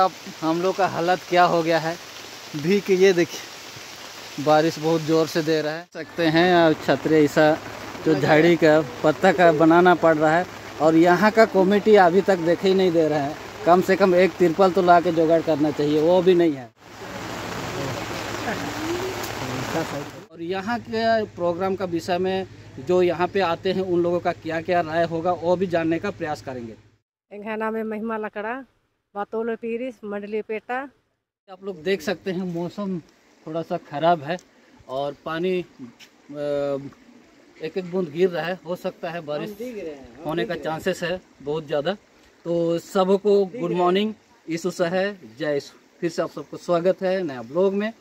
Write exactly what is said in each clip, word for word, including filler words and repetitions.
अब हम लोग का हालत क्या हो गया है भी कि ये देखिए बारिश बहुत ज़ोर से दे रहा है सकते हैं। और छतरे ऐसा जो झाड़ी का पत्ता का बनाना पड़ रहा है और यहाँ का कमेटी अभी तक देखे ही नहीं दे रहा है। कम से कम एक तिरपल तो ला के जुगाड़ करना चाहिए, वो भी नहीं है। और यहाँ के प्रोग्राम का विषय में जो यहाँ पे आते हैं उन लोगों का क्या क्या राय होगा वो भी जानने का प्रयास करेंगे। घाना में महिमा लकड़ा बातोलो पीरिस मंडली पेटा। आप लोग देख सकते हैं मौसम थोड़ा सा ख़राब है और पानी एक एक बूंद गिर रहा है। हो सकता है बारिश होने का चांसेस है बहुत ज़्यादा। तो सबको गुड मॉर्निंग, यीशु है जय। फिर से आप सबको स्वागत है नया ब्लॉग में।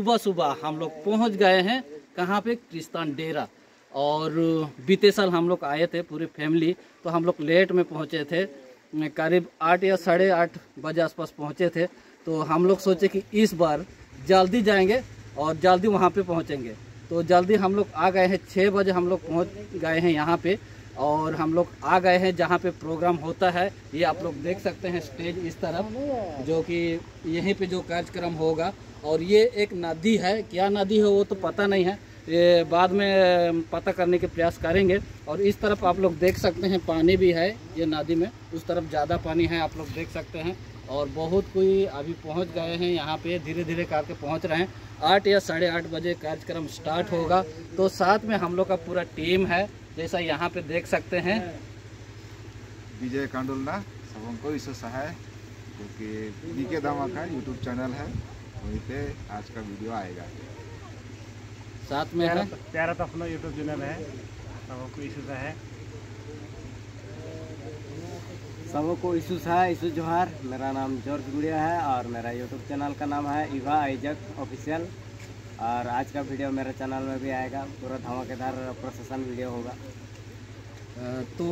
सुबह सुबह हम लोग पहुंच गए हैं कहाँ पे, क्रिस्तान डेरा। और बीते साल हम लोग आए थे पूरी फैमिली, तो हम लोग लेट में पहुंचे थे, करीब आठ या साढ़े आठ बजे आसपास पहुंचे थे। तो हम लोग सोचे कि इस बार जल्दी जाएंगे और जल्दी वहाँ पे पहुँचेंगे। तो जल्दी हम लोग आ गए हैं, छः बजे हम लोग पहुँच गए हैं यहाँ पे। और हम लोग आ गए हैं जहाँ पे प्रोग्राम होता है। ये आप लोग देख सकते हैं स्टेज इस तरफ, जो कि यहीं पे जो कार्यक्रम होगा। और ये एक नदी है, क्या नदी है वो तो पता नहीं है, ये बाद में पता करने के प्रयास करेंगे। और इस तरफ आप लोग देख सकते हैं पानी भी है ये नदी में, उस तरफ ज़्यादा पानी है आप लोग देख सकते हैं। और बहुत कोई अभी पहुंच गए हैं यहाँ पे, धीरे धीरे करके पहुंच रहे हैं। आठ या साढ़े आठ बजे कार्यक्रम स्टार्ट होगा। तो साथ में हम लोग का पूरा टीम है, जैसा यहाँ पे देख सकते हैं। विजय कांडुलना सबों को ईश्वर सहाय, क्योंकि डीके धामा का यूट्यूब चैनल है, वहीं पे आज का वीडियो आएगा। साथ में है प्यारा तो अपना यूट्यूब चैनल है, सबों को ईश्वर सहाय, सबों को ईशु है ईशु जोहार। मेरा नाम जॉर्ज गुड़िया है और मेरा यूट्यूब चैनल का नाम है इवा आइजक ऑफिशियल। और आज का वीडियो मेरे चैनल में भी आएगा, पूरा धमाकेदार प्रोसेसन वीडियो होगा। तो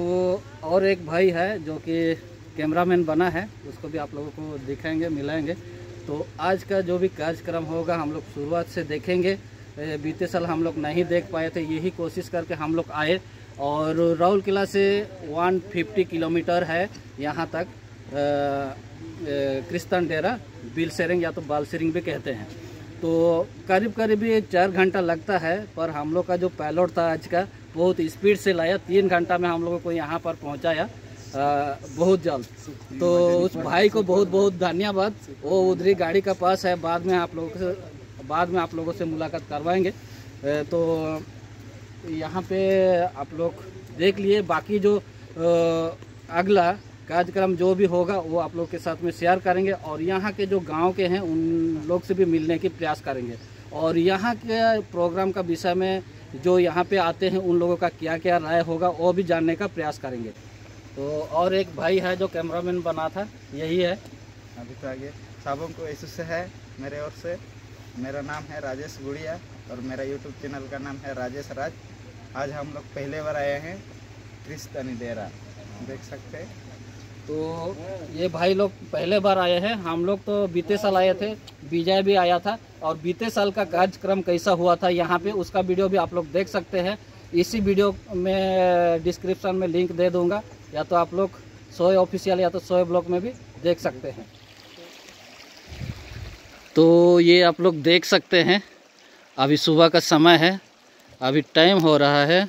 और एक भाई है जो कि कैमरामैन बना है, उसको भी आप लोगों को दिखाएंगे मिलाएंगे। तो आज का जो भी कार्यक्रम होगा हम लोग शुरुआत से देखेंगे। बीते साल हम लोग नहीं देख पाए थे, यही कोशिश करके हम लोग आए। और राहुल किला से एक सौ पचास किलोमीटर है यहाँ तक क्रिस्तान डेरा, बिलसेरेंग या तो बालसेरिंग भी कहते हैं। तो करीब करीब ये चार घंटा लगता है, पर हम लोग का जो पायलट था आज का बहुत स्पीड से लाया, तीन घंटा में हम लोगों को यहाँ पर पहुँचाया आ, बहुत जल्द। तो उस भाई को बहुत बहुत धन्यवाद, वो उधरी गाड़ी का पास है, बाद में आप लोगों से बाद में आप लोगों से मुलाकात करवाएंगे। तो यहाँ पे आप लोग देख लिए, बाकी जो अगला कार्यक्रम जो भी होगा वो आप लोग के साथ में शेयर करेंगे। और यहाँ के जो गांव के हैं उन लोग से भी मिलने की प्रयास करेंगे। और यहाँ के प्रोग्राम का विषय में जो यहाँ पे आते हैं उन लोगों का क्या क्या राय होगा वो भी जानने का प्रयास करेंगे। तो और एक भाई है जो कैमरामैन बना था, यही है अभी तो आगे। साबों को ऐसे से है मेरे ओर से, मेरा नाम है राजेश गुड़िया और मेरा यूट्यूब चैनल का नाम है राजेश राज। आज हम लोग पहले बार आए हैं क्रिस्तान डेरा, देख सकते हैं। तो ये भाई लोग पहले बार आए हैं, हम लोग तो बीते साल आए थे, विजय भी आया था। और बीते साल का कार्यक्रम कैसा हुआ था यहाँ पे, उसका वीडियो भी आप लोग देख सकते हैं। इसी वीडियो में डिस्क्रिप्शन में लिंक दे दूँगा, या तो आप लोग सोए ऑफिशियल या तो सोए ब्लॉग में भी देख सकते हैं। तो ये आप लोग देख सकते हैं, अभी सुबह का समय है, अभी टाइम हो रहा है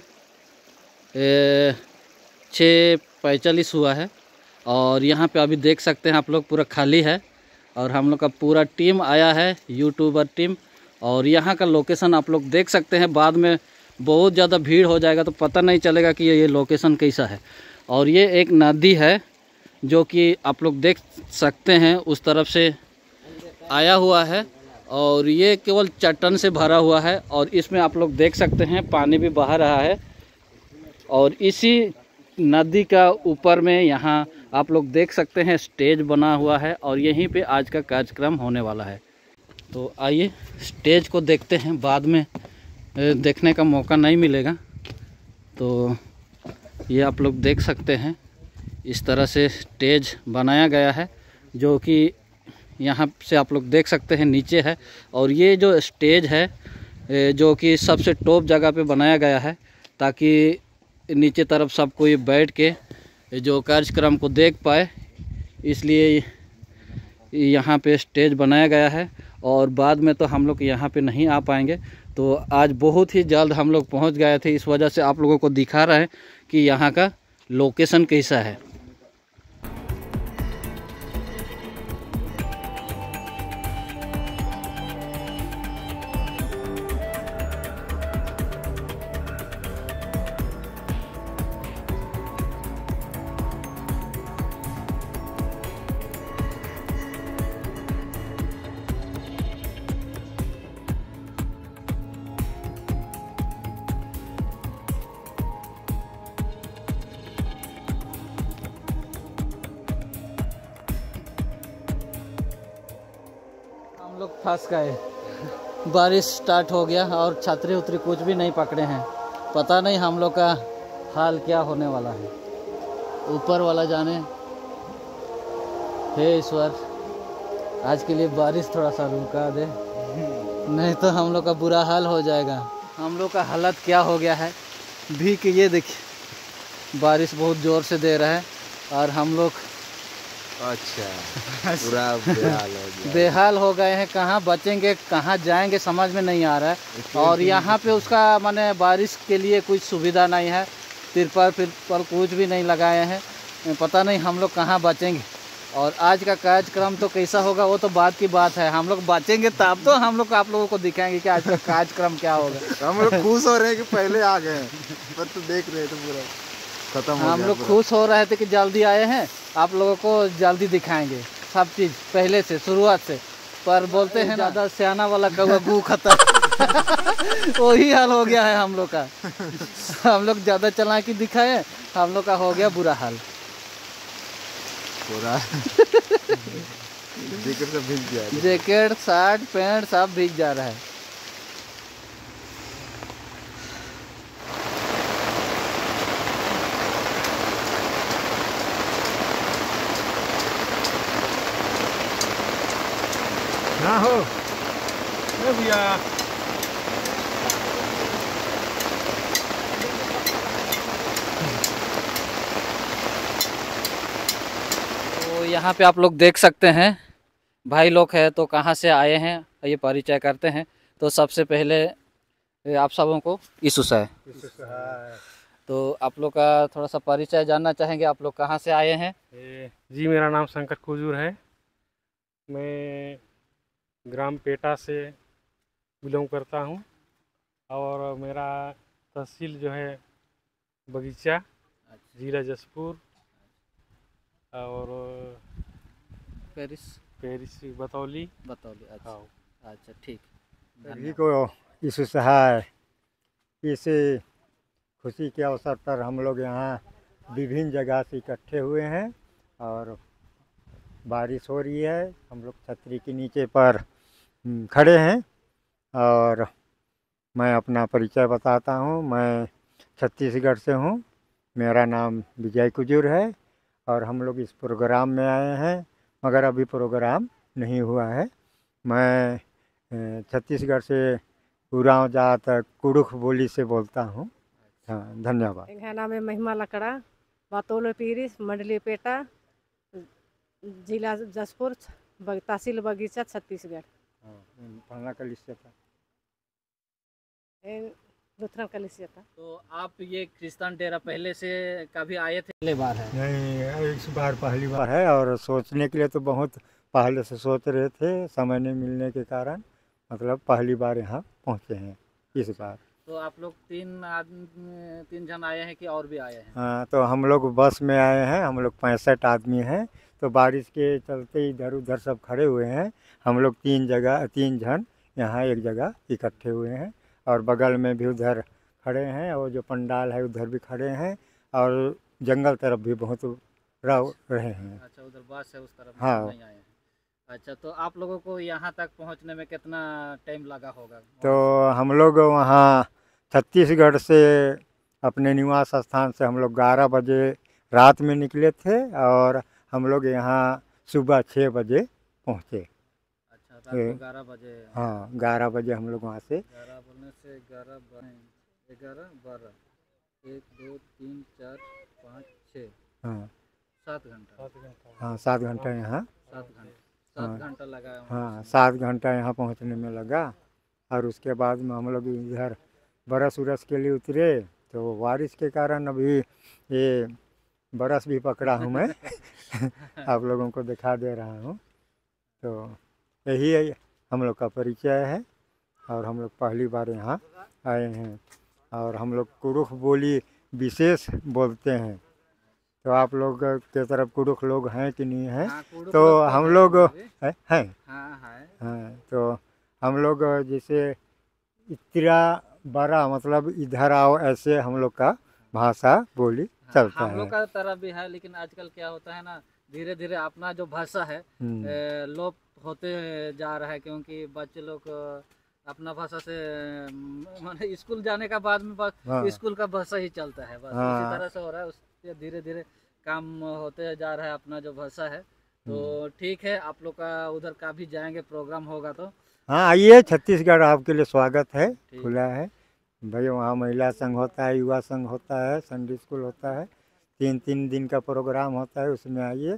छः पैंतालीस हुआ है। और यहाँ पे अभी देख सकते हैं आप लोग पूरा खाली है, और हम लोग का पूरा टीम आया है, यूट्यूबर टीम। और यहाँ का लोकेशन आप लोग देख सकते हैं, बाद में बहुत ज़्यादा भीड़ हो जाएगा तो पता नहीं चलेगा कि ये लोकेशन कैसा है। और ये एक नदी है जो कि आप लोग देख सकते हैं उस तरफ से आया हुआ है और ये केवल चट्टान से भरा हुआ है और इसमें आप लोग देख सकते हैं पानी भी बह रहा है। और इसी नदी का ऊपर में यहाँ आप लोग देख सकते हैं स्टेज बना हुआ है और यहीं पे आज का कार्यक्रम होने वाला है। तो आइए स्टेज को देखते हैं, बाद में देखने का मौका नहीं मिलेगा। तो ये आप लोग देख सकते हैं इस तरह से स्टेज बनाया गया है जो कि यहाँ से आप लोग देख सकते हैं नीचे है। और ये जो स्टेज है जो कि सबसे टॉप जगह पे बनाया गया है ताकि नीचे तरफ सब कोई बैठ के जो कार्यक्रम को देख पाए, इसलिए यहाँ पे स्टेज बनाया गया है। और बाद में तो हम लोग यहाँ पे नहीं आ पाएंगे, तो आज बहुत ही जल्द हम लोग पहुँच गए थे, इस वजह से आप लोगों को दिखा रहे हैं कि यहाँ का लोकेशन कैसा है। लोग फंस गए, बारिश स्टार्ट हो गया और छतरी उतरी कुछ भी नहीं पकड़े हैं। पता नहीं हम लोग का हाल क्या होने वाला है, ऊपर वाला जाने। हे ईश्वर, आज के लिए बारिश थोड़ा सा रुका दे, नहीं तो हम लोग का बुरा हाल हो जाएगा। हम लोग का हालत क्या हो गया है भी कि ये देखिए बारिश बहुत ज़ोर से दे रहा है और हम लोग अच्छा पूरा बेहाल हो गया, बेहाल हो गए हैं। कहाँ बचेंगे कहाँ जाएंगे समझ में नहीं आ रहा है। और यहाँ पे उसका माने बारिश के लिए कुछ सुविधा नहीं है, तिरपाल तिरपाल कुछ भी नहीं लगाए हैं। पता नहीं हम लोग कहाँ बचेंगे। और आज का कार्यक्रम तो कैसा होगा वो तो बात की बात है। हम लोग बचेंगे तब तो हम लोग आप लोगों को दिखाएंगे कि आज का कार्यक्रम क्या होगा। हम लोग खुश हो रहे हैं कि पहले आ गए हैं, पर तो देख रहे थे पूरा खत्म। हम लोग खुश हो रहे थे कि जल्दी आए हैं, आप लोगों को जल्दी दिखाएंगे सब चीज़ पहले से शुरुआत से। पर बोलते हैं ज़्यादा सियाना वाला कौवा गू खाता वही हाल हो गया है हम लोग का। हम लोग ज़्यादा चालाकी दिखाए, हम लोग का हो गया बुरा हाल पूरा। जैकेट सब भीग जा रहा है, जैकेट शर्ट पैंट सब भीग जा रहा है। ना हो भैया, तो यहाँ पे आप लोग देख सकते हैं भाई लोग हैं तो कहाँ से आए हैं ये परिचय करते हैं। तो सबसे पहले आप सबों को यीशु है, तो आप लोग का थोड़ा सा परिचय जानना चाहेंगे, आप लोग कहाँ से आए हैं। जी मेरा नाम शंकर कुजूर है, मैं ग्राम पेटा से बिलोंग करता हूं और मेरा तहसील जो है बगीचा, जिला जसपुर और पेरिस पेरिस बतौली बतौली अच्छा अच्छा ठीक। यीशु सहाय, इसी खुशी के अवसर पर हम लोग यहाँ विभिन्न जगह से इकट्ठे हुए हैं और बारिश हो रही है। हम लोग छतरी के नीचे पर खड़े हैं और मैं अपना परिचय बताता हूं। मैं छत्तीसगढ़ से हूं, मेरा नाम विजय कुजूर है और हम लोग इस प्रोग्राम में आए हैं, मगर अभी प्रोग्राम नहीं हुआ है। मैं छत्तीसगढ़ से उरांव जात कुड़ुख बोली से बोलता हूं। हाँ धन्यवाद। मेरा नाम है महिमा लकड़ा, बतौल पीरिस, मंडली पेटा, जिला जसपुर, तहसील बगीचा, छत्तीसगढ़। फलाना कलिसिया था, दूसरा कलिसिया था। तो आप ये क्रिस्तान डेरा पहले से कभी आए थे? पहली बार है। नहीं, एक बार पहली बार है और सोचने के लिए तो बहुत पहले से सोच रहे थे, समय नहीं मिलने के कारण मतलब पहली बार यहाँ पहुँचे हैं इस बार। तो आप लोग तीन आदमी तीन जन आए हैं कि और भी आए हैं? हाँ, तो हम लोग बस में आए हैं, हम लोग पैंसठ आदमी हैं। तो बारिश के चलते इधर उधर सब खड़े हुए हैं। हम लोग तीन जगह तीन जन यहाँ एक जगह इकट्ठे हुए हैं और बगल में भी उधर खड़े हैं और जो पंडाल है उधर भी खड़े हैं और जंगल तरफ भी बहुत रहे हैं। अच्छा, उधर बस है उस तरफ? हाँ। नहीं आए। अच्छा, तो आप लोगों को यहाँ तक पहुँचने में कितना टाइम लगा होगा? तो हम लोग वहाँ छत्तीसगढ़ से अपने निवास स्थान से हम लोग ग्यारह बजे रात में निकले थे और हम लोग यहाँ सुबह छः बजे पहुँचे। अच्छा, ग्यारह बजे? हाँ, ग्यारह बजे हम लोग वहाँ से ग्यारह बोलने से ग्यारह ग्यारह बारह एक दो तीन चार पाँच छः हाँ सात घंटा हाँ सात घंटा यहाँ सात घंटा सात घंटा लगा। हाँ, सात घंटा यहाँ पहुँचने में लगा। और उसके बाद में हम लोग इधर बरस उरस के लिए उतरे तो बारिश के कारण अभी ये बरस भी पकड़ा हूँ मैं आप लोगों को दिखा दे रहा हूँ। तो यही है हम लोग का परिचय है और हम लोग पहली बार यहाँ आए हैं और हम लोग कुरुख बोली विशेष बोलते हैं। तो आप लोग के तरफ कुरुख लोग हैं कि नहीं हैं? हाँ, तो हम लोग हैं हैं हैं तो हम लोग जैसे इतरा बड़ा मतलब इधर आओ ऐसे हम लोग का भाषा बोली चलता है। हम लोग का तरह भी है लेकिन आजकल क्या होता है ना, धीरे धीरे अपना जो भाषा है लोप होते जा रहा है क्योंकि बच्चे लोग अपना भाषा से माने स्कूल जाने का बाद में हाँ। स्कूल का भाषा ही चलता है बस। हाँ। इसी तरह से हो रहा है, उससे धीरे धीरे काम होते जा रहा है अपना जो भाषा है। तो ठीक है, आप लोग का उधर का भी जाएंगे प्रोग्राम होगा तो? हाँ, आइए, छत्तीसगढ़ आपके लिए स्वागत है, खुला है भाई। वहाँ महिला संघ होता है, युवा संघ होता है, संडे स्कूल होता है, तीन तीन दिन का प्रोग्राम होता है, उसमें आइए।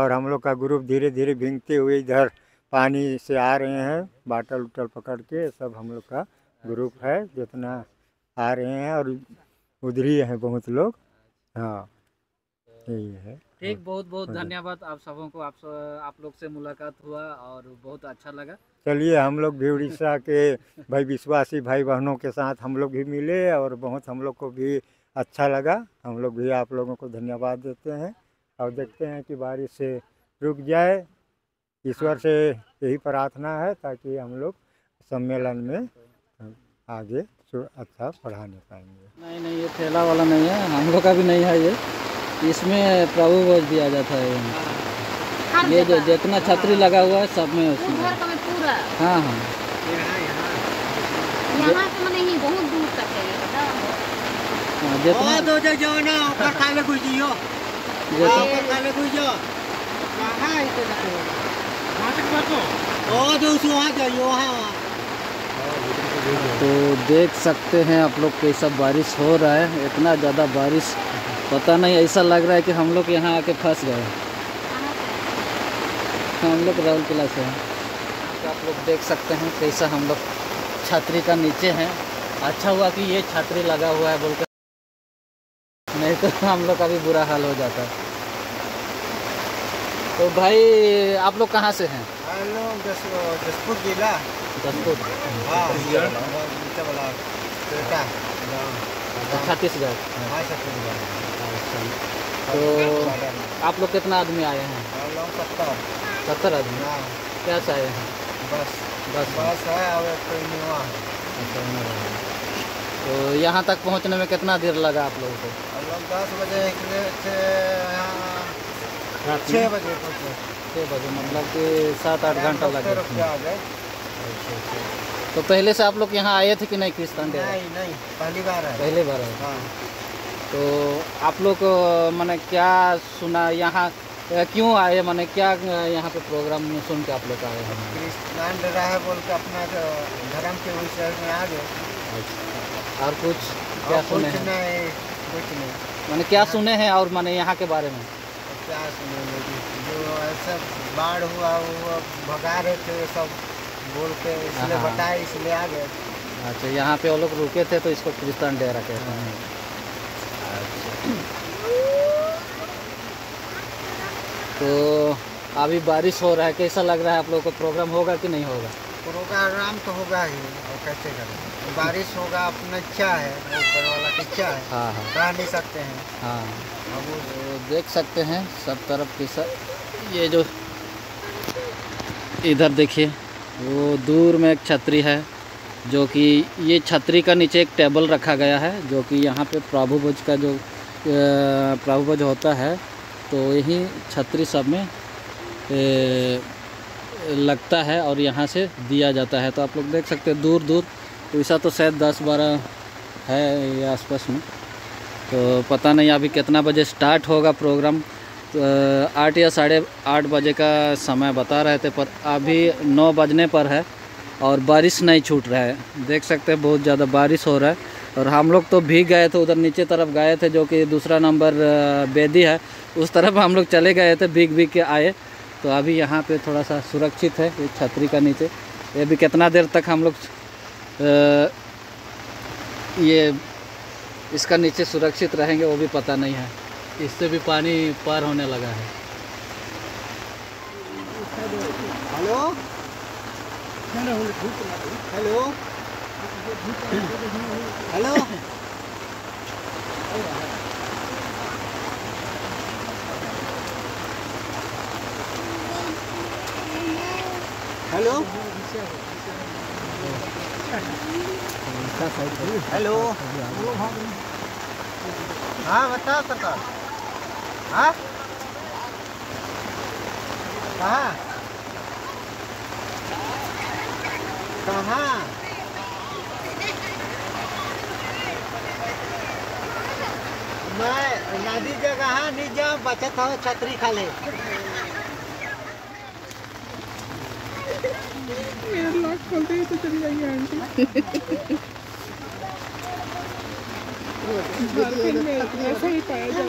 और हम लोग का ग्रुप धीरे धीरे भींगते हुए इधर पानी से आ रहे हैं, बाटल उटल पकड़ के सब हम लोग का ग्रुप है जितना आ रहे हैं और उधरी हैं बहुत लोग। हाँ, यही है। ठीक, बहुत बहुत धन्यवाद आप सबों को, आप आप लोग से मुलाकात हुआ और बहुत अच्छा लगा। चलिए, हम लोग भी उड़ीसा के भाई विश्वासी भाई बहनों के साथ हम लोग भी मिले और बहुत हम लोग को भी अच्छा लगा। हम लोग भी आप लोगों को धन्यवाद देते हैं और देखते हैं कि बारिश से रुक जाए। ईश्वर से यही प्रार्थना है ताकि हम लोग सम्मेलन में आगे अच्छा पढ़ा नहीं पाएंगे। नहीं नहीं, ये ठेला वाला नहीं है, हम लोग का भी नहीं है ये, इसमें प्रभु भोज दिया जाता है। ये जो जितना छतरी लगा हुआ है सब में उसमें। हाँ हाँ, यहाँ से मैंने ही बहुत दूर तक है ये, बताओ। जितना जाओ ना ऊपर खाले गुजियो, ऊपर खाले गुजियो, वहाँ इसे जाओ, वहाँ तक पहुँचो, और दूर वहाँ जाओ। हाँ, तो देख सकते हैं आप लोग कैसा बारिश हो रहा है, इतना ज़्यादा बारिश, पता नहीं ऐसा लग रहा है कि हम लोग यहाँ आके फंस गए। हम लोग राहुल किला से हैं। तो आप लोग देख सकते हैं कैसा हम लोग छतरी का नीचे हैं। अच्छा हुआ कि ये छतरी लगा हुआ है बोलकर, नहीं तो हम लोग का भी बुरा हाल हो जाता। तो भाई आप लोग कहाँ से हैं? हम लोग जसपुर जिला। जसपुर? छत्तीसगढ़। तो आप लोग कितना आदमी आए हैं? हम लोग सत्तर। सत्तर आदमी? हाँ। क्या आए हैं? बस बस बस है और कोई नहीं हुआ। तो यहाँ तक पहुँचने में कितना देर लगा आप लोगों को? हम लोग दस बजे से यहाँ छः बजे पहुँचे। छः बजे मतलब कि सात आठ घंटा लगे। तो पहले से आप लोग यहाँ आए थे कि नहीं किस्तान डेरा? नहीं नहीं, पहली बार है। पहली बार है। हाँ। तो आप लोग मैंने क्या सुना यहाँ, क्यों आए, मैंने क्या यहाँ पे प्रोग्राम में सुन के आप लोग आए हैं? क्रिस्तान डेरा है बोल के अपना धर्म के विषय में आ गए। अच्छा, और कुछ क्या सुने हैं? कुछ नहीं, मैंने क्या सुने हैं और मैंने यहाँ के बारे में क्या सुने? जो ऐसा बाढ़ हुआ वो भगा रहे थे सब बोल के, इसलिए बताए, इसलिए आ गए। अच्छा, यहाँ पे वो लोग रुके थे तो इसको क्रिस्तान डेरा कहते हैं। तो अभी बारिश हो रहा है, कैसा लग रहा है आप लोगों को? प्रोग्राम होगा कि नहीं होगा? प्रोग्राम तो होगा ही, और कैसे करेंगे? बारिश होगा अपना क्या है, ऊपर वाला का क्या है, हाँ हाँ रह नहीं सकते हैं। हाँ अब वो देख सकते हैं सब तरफ की सब, ये जो इधर देखिए वो दूर में एक छतरी है, जो कि ये छतरी का नीचे एक टेबल रखा गया है, जो कि यहाँ पे प्रभु भोज का जो प्रभु भोज होता है तो यही छतरी सब में ए, लगता है और यहाँ से दिया जाता है। तो आप लोग देख सकते हैं दूर दूर वैसा तो शायद दस बारह है आसपास में, तो पता नहीं अभी कितना बजे स्टार्ट होगा प्रोग्राम, तो आठ या साढ़े आठ बजे का समय बता रहे थे पर अभी नौ बजने पर है और बारिश नहीं छूट रहा है। देख सकते हैं बहुत ज़्यादा बारिश हो रहा है और हम लोग तो भीग गए थे, उधर नीचे तरफ गए थे जो कि दूसरा नंबर बेदी है उस तरफ हम लोग चले गए थे, भीग भीग के आए। तो अभी यहाँ पे थोड़ा सा सुरक्षित है ये छतरी का नीचे, ये भी कितना देर तक हम लोग ये इसका नीचे सुरक्षित रहेंगे वो भी पता नहीं है। इससे भी पानी पार होने लगा है। Hello hello hello hello hello हाँ बताओ सरकार, हाँ कहाँ कहाँ मैं नदी जगह नहीं जाऊँ, बचत हो छतरी खा ले। खोलते ही तो चली जाएगी आंटी। झारखंड में ऐसा ही पाया जाता है।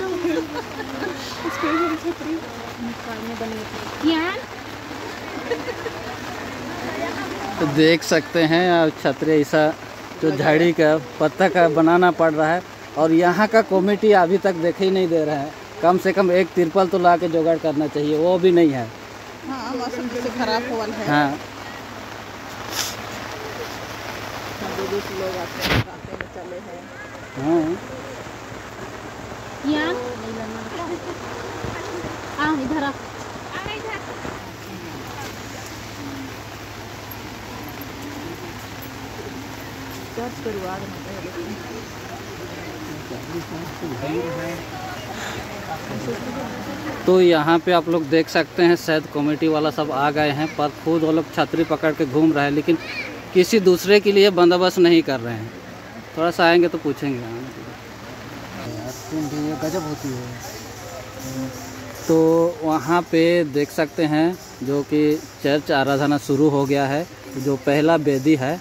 इसके लिए छतरी निकालने बनी है। देख सकते हैं आप छतरी ऐसा जो झाड़ी का पत्ता का बनाना पड़ रहा है और यहाँ का कमेटी अभी तक देख ही नहीं दे रहा है। कम से कम एक तिरपाल तो ला के जुगाड़ करना चाहिए, वो भी नहीं है। हाँ मौसम खराब हुआ है। हाँ लोग आते हैं, रास्ते में चले हैं। हाँ यहाँ आओ इधर आओ, सर्च करो आगे में। तो यहाँ पे आप लोग देख सकते हैं शायद कमेटी वाला सब आ गए हैं पर खुद वो लोग छतरी पकड़ के घूम रहे हैं, लेकिन किसी दूसरे के लिए बंदोबस्त नहीं कर रहे हैं। थोड़ा सा आएंगे तो पूछेंगे। यार गजब होती है। तो वहाँ पे देख सकते हैं जो कि चर्च आराधना शुरू हो गया है, जो पहला बेदी है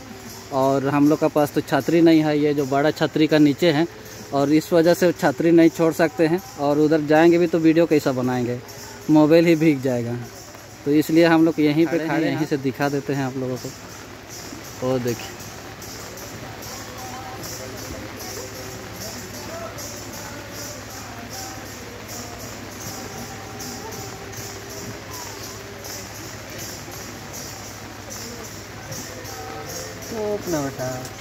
और हम लोग के पास तो छतरी नहीं है, ये जो बड़ा छतरी का नीचे है और इस वजह से छतरी नहीं छोड़ सकते हैं और उधर जाएंगे भी तो वीडियो कैसा बनाएंगे, मोबाइल ही भीग जाएगा। तो इसलिए हम लोग यहीं पर खड़े यहीं से दिखा देते हैं आप लोगों को। और देखिए तो अपना बेटा